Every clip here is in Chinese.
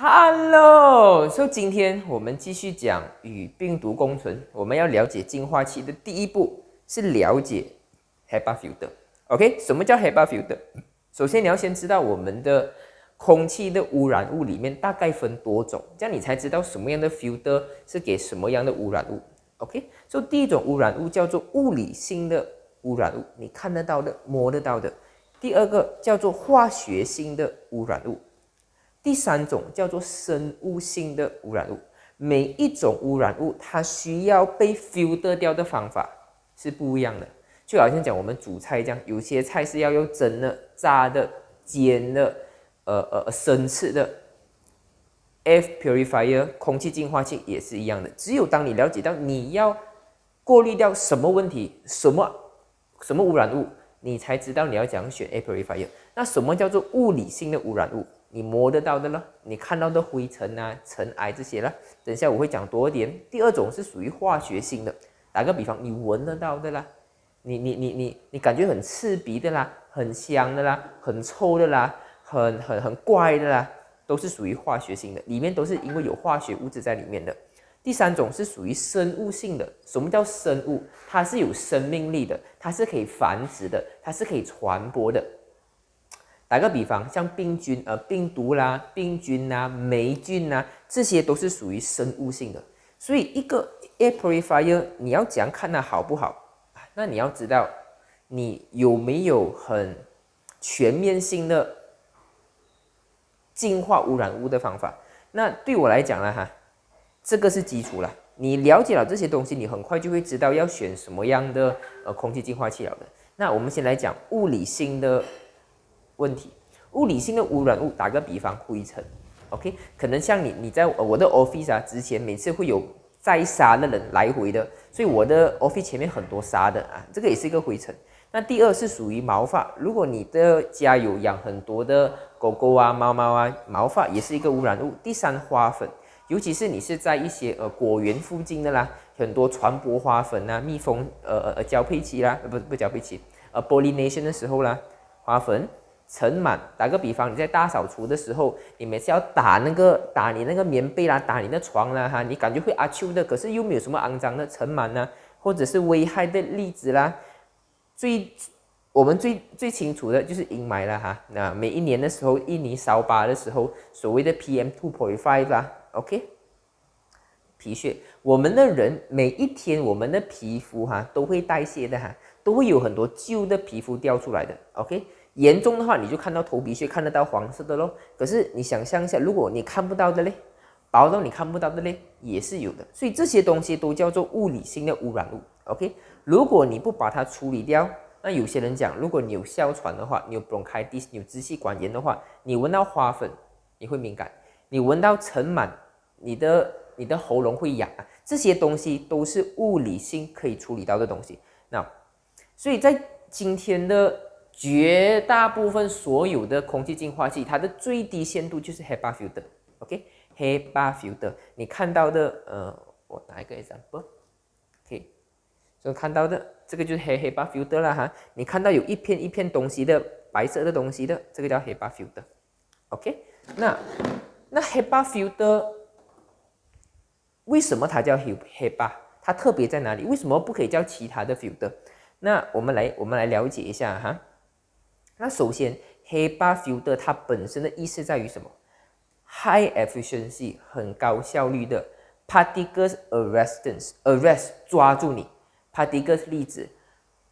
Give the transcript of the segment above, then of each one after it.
Hello， 所以今天我们继续讲与病毒共存。我们要了解净化器的第一步是了解 HEPA filter。OK， 什么叫 HEPA filter？ 首先你要先知道我们的空气的污染物里面大概分多种，这样你才知道什么样的 filter 是给什么样的污染物。OK， 所以第一种污染物叫做物理性的污染物，你看得到的、摸得到的；第二个叫做化学性的污染物。第三种叫做生物性的污染物，每一种污染物它需要被 filter 掉的方法是不一样的。就好像讲我们煮菜这样，有些菜是要用蒸的、炸的、煎的、生吃的。Air purifier 空气净化器也是一样的。只有当你了解到你要过滤掉什么问题、什么污染物，你才知道你要怎样选 air purifier。那什么叫做物理性的污染物？你摸得到的了，你看到的灰尘啊、尘埃这些了，等下我会讲多一点。第二种是属于化学性的，打个比方，你闻得到的啦，你感觉很刺鼻的啦，很香的啦，很臭的啦，很怪的啦，都是属于化学性的，里面都是因为有化学物质在里面的。第三种是属于生物性的，什么叫生物？它是有生命力的，它是可以繁殖的，它是可以传播的。打个比方，像病毒啦、病菌啦、霉菌啦，这些都是属于生物性的。所以一个 air purifier， 你要怎样看它好不好？那你要知道，你有没有很全面性的净化污染物的方法？那对我来讲啦，这个是基础啦。你了解了这些东西，你很快就会知道要选什么样的空气净化器了的。那我们先来讲物理性的。问题，物理性的污染物，打个比方，灰尘 ，OK， 可能像你在我的 office 啊，之前每次会有载沙的人来回的，所以我的 office 前面很多沙的啊，这个也是一个灰尘。那第二是属于毛发，如果你的家有养很多的狗狗啊、猫猫啊，毛发也是一个污染物。第三，花粉，尤其是你是在一些果园附近的啦，很多传播花粉啊，蜜蜂交配期啦，不交配期，pollination 的时候啦，花粉。尘螨，打个比方，你在大扫除的时候，你每次要打你那个棉被啦，打你的床啦，你感觉会阿秋的，可是又没有什么肮脏的尘螨呢，或者是危害的粒子啦。我们最清楚的就是阴霾啦哈。那每一年的时候，印尼扫把的时候，所谓的 PM2.5 啦 ，OK， 皮屑，我们的人每一天我们的皮肤都会代谢的都会有很多旧的皮肤掉出来的 ，OK。严重的话，你就看到头皮屑，看得到黄色的咯。可是你想象一下，如果你看不到的嘞，薄到你看不到的嘞，也是有的。所以这些东西都叫做物理性的污染物。OK， 如果你不把它处理掉，那有些人讲，如果你有哮喘的话，你有 bronchitis， 你有支气管炎的话，你闻到花粉你会敏感，你闻到尘螨，你的喉咙会痒，这些东西都是物理性可以处理到的东西。那所以在今天的。绝大部分所有的空气净化器，它的最低限度就是 HEPA filter。OK，HEPA filter， 你看到的，我拿一个 example， OK， 所以看到的这个就是 HEPA filter 啦哈。你看到有一片一片东西的白色的东西的，这个叫 HEPA filter。OK， 那 HEPA filter 为什么它叫 HEPA？ 它特别在哪里？为什么不可以叫其他的 filter？ 那我们来了解一下哈。那首先 ，HEPA filter 它本身的意思在于什么 ？High efficiency 很高效率的 particles arrest 抓住你 particles 粒子，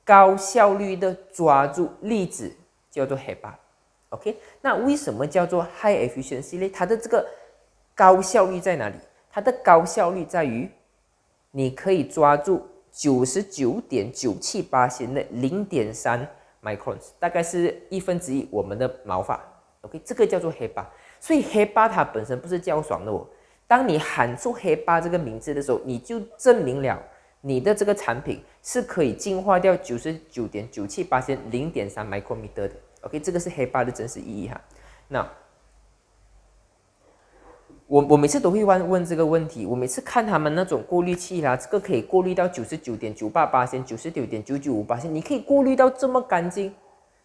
高效率的抓住粒子叫做 HEPA。OK， 那为什么叫做 high efficiency 呢？它的这个高效率在哪里？它的高效率在于你可以抓住99.97% 的0.3。microns 大概是1/1我们的毛发 ，OK， 这个叫做 HEPA， 所以 HEPA 它本身不是叫爽的哦。当你喊出 HEPA 这个名字的时候，你就证明了你的这个产品是可以净化掉99.97% 0.3 micrometer 的 ，OK， 这个是 HEPA 的真实意义哈。那我每次都会问这个问题，我每次看他们那种过滤器啦，这个可以过滤到 99.98%、99.995%， 你可以过滤到这么干净，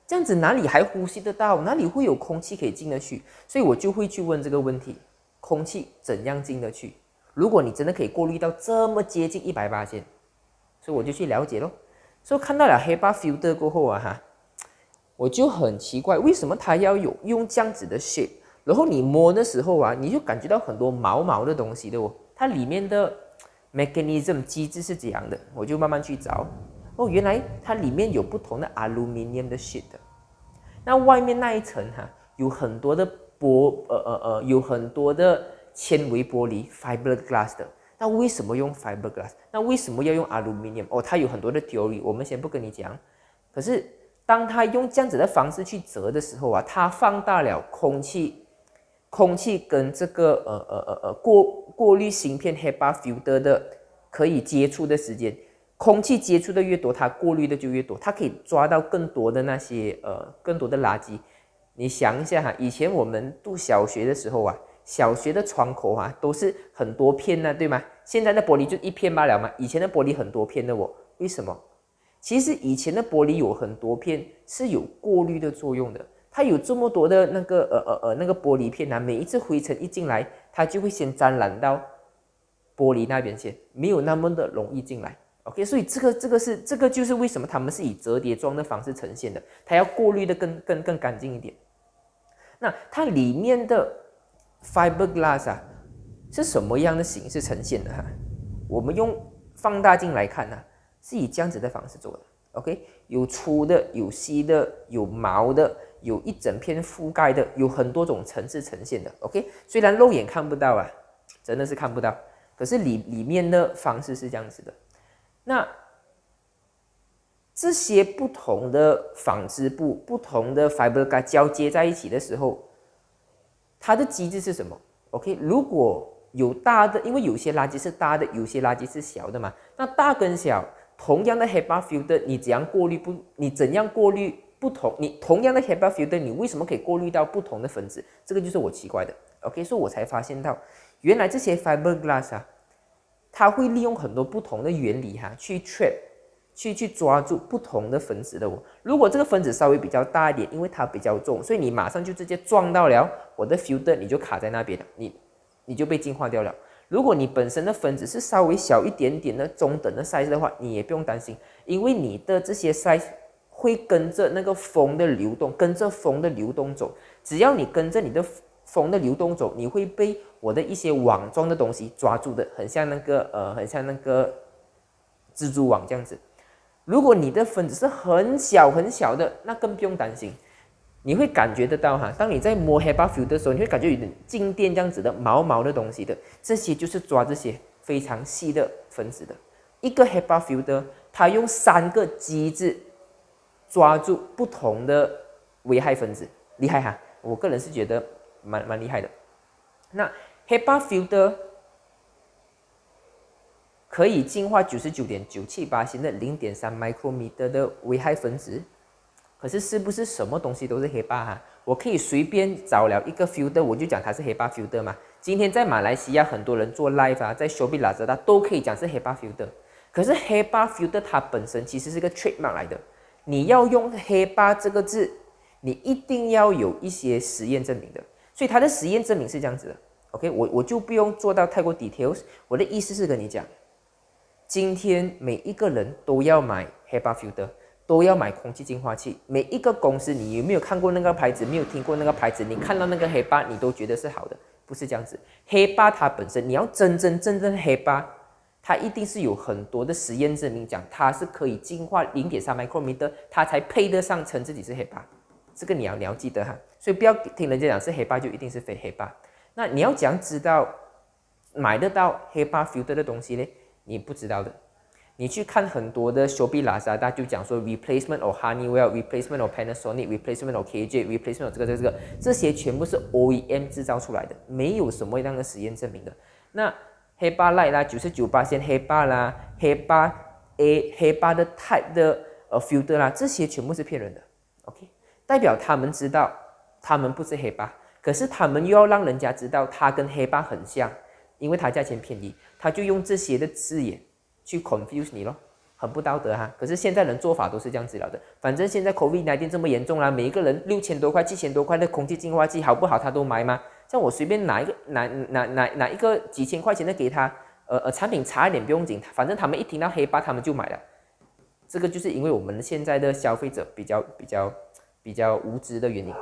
这样子哪里还呼吸得到？哪里会有空气可以进得去？所以我就会去问这个问题，空气怎样进得去。如果你真的可以过滤到这么接近100%，所以我就去了解咯。所以看到了HEPA filter 过后啊哈，我就很奇怪，为什么它要有用这样子的 shape？ 然后你摸的时候啊，你就感觉到很多毛毛的东西的哦。它里面的 mechanism 机制是怎样的？我就慢慢去找。哦，原来它里面有不同的 aluminium 的 sheet 的。那外面那一层哈、啊，有很多的纤维玻璃 fiberglass 的。那为什么用 fiberglass？ 那为什么要用 aluminium？ 哦，它有很多的 theory， 我们先不跟你讲。可是当它用这样子的方式去折的时候啊，它放大了空气跟这个过滤芯片 HEPA filter 的可以接触的时间，空气接触的越多，它过滤的就越多，它可以抓到更多的那些更多的垃圾。你想一下哈，以前我们读小学的时候啊，小学的窗口啊都是很多片啊，对吗？现在的玻璃就一片罢了嘛，以前的玻璃很多片的哦。为什么？其实以前的玻璃有很多片是有过滤的作用的。它有这么多的那个玻璃片啊，每一次灰尘一进来，它就会先沾染到玻璃那边先，没有那么的容易进来。OK， 所以这个就是为什么他们是以折叠装的方式呈现的，它要过滤的更干净一点。那它里面的 fiberglass 啊是什么样的形式呈现的哈、啊？我们用放大镜来看呢、啊，是以这样子的方式做的。OK， 有粗的，有细的，有毛的。有一整片覆盖的，有很多种层次呈现的 ，OK。虽然肉眼看不到啊，真的是看不到，可是里面的方式是这样子的。那这些不同的纺织布、不同的 fiberglass 交接在一起的时候，它的机制是什么 ？OK， 如果有大的，因为有些垃圾是大的，有些垃圾是小的嘛。那大跟小同样的 HEPA filter， 你同样的 HEPA filter， 你为什么可以过滤到不同的分子？这个就是我奇怪的。OK， 所以我才发现到，原来这些 fiberglass 啊，它会利用很多不同的原理哈、啊，去 trap， 去抓住不同的分子的哦。如果这个分子稍微比较大一点，因为它比较重，所以你马上就直接撞到了我的 filter， 你就卡在那边了，你就被净化掉了。如果你本身的分子是稍微小一点点的中等的 size 的话，你也不用担心，因为你的这些 size。会跟着那个风的流动，走。只要你跟着你的风的流动走，你会被我的一些网状的东西抓住的，很像那个蜘蛛网这样子。如果你的分子是很小很小的，那更不用担心，你会感觉得到哈。当你在摸 HEPA filter 的时候，你会感觉有点静电这样子的毛毛的东西的，这些就是抓这些非常细的分子的。一个 HEPA filter 它用3个机制。抓住不同的危害分子，厉害哈！我个人是觉得蛮厉害的。那 HEPA filter 可以净化 99.978% 的 0.3 micrometer 的危害分子，可是是不是什么东西都是 HEPA 哈？我可以随便找了一个 filter， 我就讲它是 HEPA filter 嘛。今天在马来西亚很多人做 live 啊，在 Shopee Lazada 都可以讲是 HEPA filter， 可是 HEPA filter 它本身其实是个 trademark 来的。你要用HEPA这个字，你一定要有一些实验证明的，所以它的实验证明是这样子的。OK， 我就不用做到太过 details， 我的意思是跟你讲，今天每一个人都要买HEPA filter， 都要买空气净化器。每一个公司，你有没有看过那个牌子？没有听过那个牌子？你看到那个HEPA，你都觉得是好的，不是这样子。HEPA它本身，你要真正HEPA。它一定是有很多的实验证明讲它是可以净化 0.3 micrometer， 它才配得上称自己是HEPA，这个你要记得哈，所以不要听人家讲是HEPA就一定是非HEPA。那你要讲知道买得到HEPA filter 的东西呢？你不知道的，你去看很多的 Shopee Lazada 就讲说 replacement or Honeywell replacement or Panasonic replacement or KJ replacement or 这个，这些全部是 OEM 制造出来的，没有什么样的实验证明的。那HEPA Light 啦，99% HEPA 啦 ，HEPA A、HEPA 的 type 的filter 啦，这些全部是骗人的。OK， 代表他们知道他们不是 HEPA， 可是他们又要让人家知道它跟 HEPA 很像，因为它价钱便宜，他就用这些的字眼去 confuse 你咯，很不道德哈。可是现在人做法都是这样子了的，反正现在 COVID-19 这么严重啦，每一个人6000多块、7000多块的空气净化器好不好，他都买吗？像我随便拿一个拿一个几千块钱的给他，产品差一点不用紧，反正他们一听到HEPA他们就买了。这个就是因为我们现在的消费者比较无知的原因。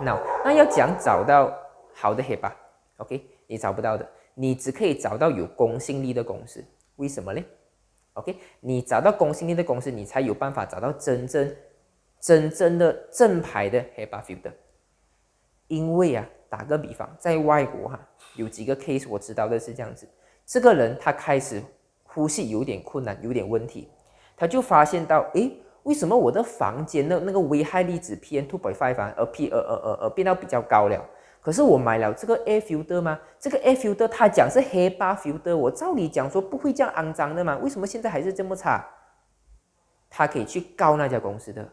那要讲找到好的HEPA ，OK， 你找不到的，你只可以找到有公信力的公司。为什么呢？ OK， 你找到公信力的公司，你才有办法找到真正的正牌的HEPA filter。因为啊，打个比方，在外国哈、有几个 case 我知道的是这样子：这个人他开始呼吸有点困难，有点问题，他就发现到，诶，为什么我的房间的那个危害粒子 PM2.5 而变到比较高了？可是我买了这个 air filter 吗？这个 air filter 它讲是HEPA filter， 我照理讲说不会这样肮脏的嘛，为什么现在还是这么差？他可以去告那家公司的，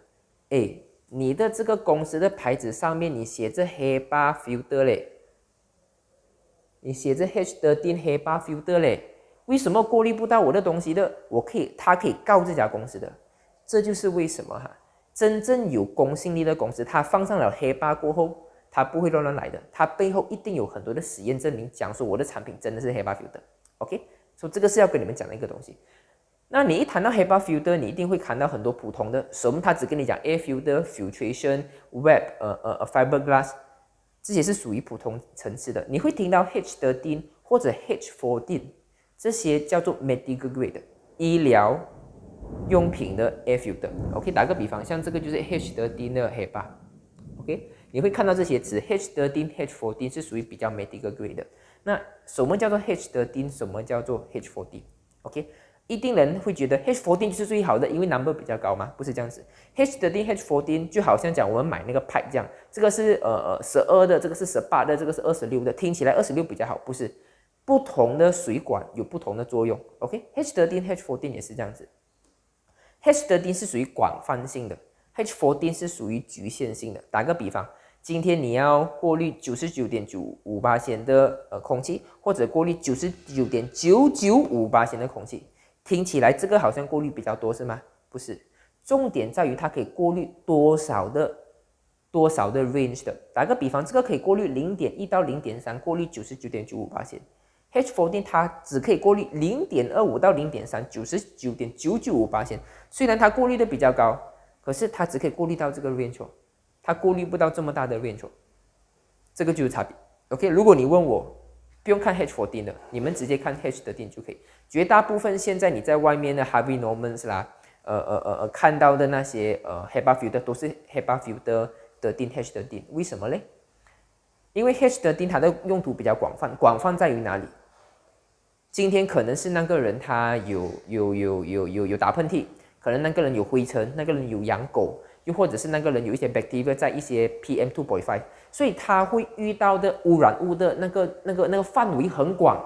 诶，你的这个公司的牌子上面你写着HEPA filter 嘞，你写着 H13 HEPA filter 嘞，为什么过滤不到我的东西的？他可以告这家公司的，这就是为什么哈，真正有公信力的公司，它放上了HEPA过后。 它不会乱来的，它背后一定有很多的实验证明，讲说我的产品真的是HEPA filter。OK， 所以这个是要跟你们讲的一个东西。那你一谈到HEPA filter， 你一定会看到很多普通的，什么它只跟你讲 air filter、filtration、web、fiberglass， 这些是属于普通层次的。你会听到 H13 或者 H14， 这些叫做 medical grade 医疗用品的air filter。OK， 打个比方，像这个就是 H13 的HEPA。OK。 你会看到这些词 ，H13、H14 是属于比较 medical grade 的。那什么叫做 H13？ 什么叫做 H14？OK， 一定人会觉得 H14 就是最好的，因为 number 比较高嘛，不是这样子。H13、H14 就好像讲我们买那个 pipe 这样，这个是12的，这个是18的，这个是26的，听起来26比较好，不是？不同的水管有不同的作用。OK，H13、H14 也是这样子。H13 是属于广泛性的 ，H14 是属于局限性的。打个比方。 今天你要过滤 99.95% 的空气，或者过滤 99.995% 的空气，听起来这个好像过滤比较多是吗？不是，重点在于它可以过滤多少的 range 的。打个比方，这个可以过滤 0.1 到 0.3， 过滤 99.95%。H14 它只可以过滤 0.25 到 0.3， 99.995%。虽然它过滤的比较高，可是它只可以过滤到这个 range。 它过滤不到这么大的 range， 这个就是差别。OK， 如果你问我，不用看 H14 的，你们直接看 H13 就可以。绝大部分现在你在外面的 Harvey Norman 啦，看到的那些HEPA filter 都是HEPA filter 13 H13， 为什么嘞？因为 H13 它的用途比较广泛，广泛在于哪里？今天可能是那个人他有打喷嚏，可能那个人有灰尘，那个人有养狗。 又或者是那个人有一些 bacteria 在一些 PM2.5， 所以他会遇到的污染物的那个范围很广，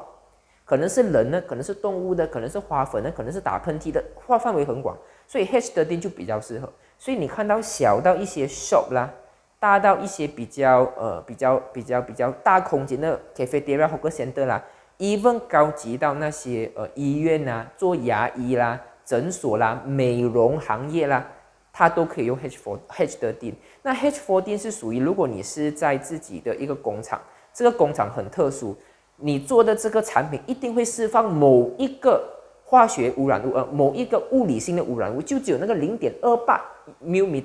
可能是人的，可能是动物的，可能是花粉的，可能是打喷嚏的，范围很广，所以 H13 就比较适合。所以你看到小到一些 shop 啦，大到一些比较大空间的 cafeteria 或者 center 啦 ，even 高级到那些医院啊、做牙医啦、诊所啦、美容行业啦。 它都可以用 H13， 那 H14 是属于如果你是在自己的一个工厂，这个工厂很特殊，你做的这个产品一定会释放某一个化学污染物，某一个物理性的污染物，就只有那个 0.28 mm，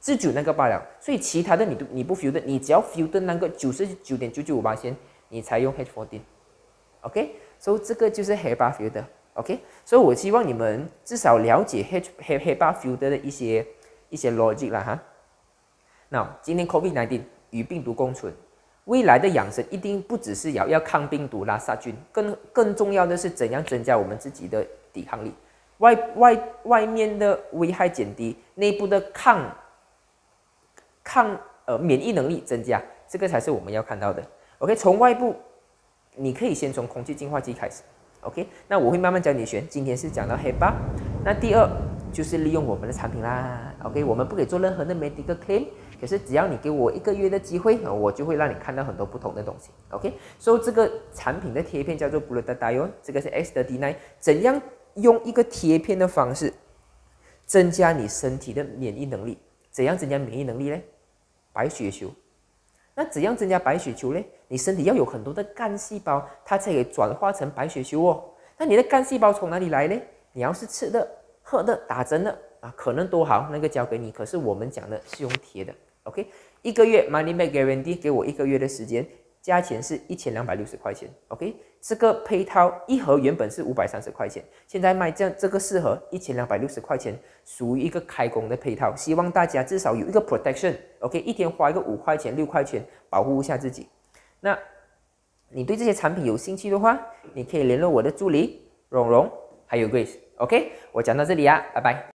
只有那个罢了。所以其他的你不 filter， 你只要 filter 那个 99.995%， 你才用 H14。OK， 所以这个就是HEPA filter。 OK， 所以我希望你们至少了解HEPA filter 的一些 logic 啦哈。那今天 COVID-19 与病毒共存，未来的养生一定不只是要抗病毒啦、杀菌，更重要的是怎样增加我们自己的抵抗力，外面的危害减低，内部的免疫能力增加，这个才是我们要看到的。OK， 从外部你可以先从空气净化器开始。 OK， 那我会慢慢教你学。今天是讲到HEPA，那第二就是利用我们的产品啦。OK， 我们不可以做任何的 medical claim， 可是只要你给我一个月的机会，我就会让你看到很多不同的东西。OK， 所以这个产品的贴片叫做 Glutathione， 这个是 X39， 怎样用一个贴片的方式增加你身体的免疫能力？怎样增加免疫能力呢？白血球，那怎样增加白血球呢？你身体要有很多的干细胞，它才可以转化成白血球哦。那你的干细胞从哪里来呢？你要是吃的、喝的、打针的啊，可能都好，那个交给你。可是我们讲的是用贴的 ，OK？ 一个月 money back guarantee， 给我一个月的时间，价钱是1260块钱 ，OK？ 这个配套一盒原本是530块钱，现在卖这个4盒1260块钱，属于一个开工的配套。希望大家至少有一个 protection，OK？ 一天花一个5块钱6块钱保护一下自己。那你对这些产品有兴趣的话，你可以联络我的助理蓉蓉还有 Grace，OK？ 我讲到这里啊，拜拜。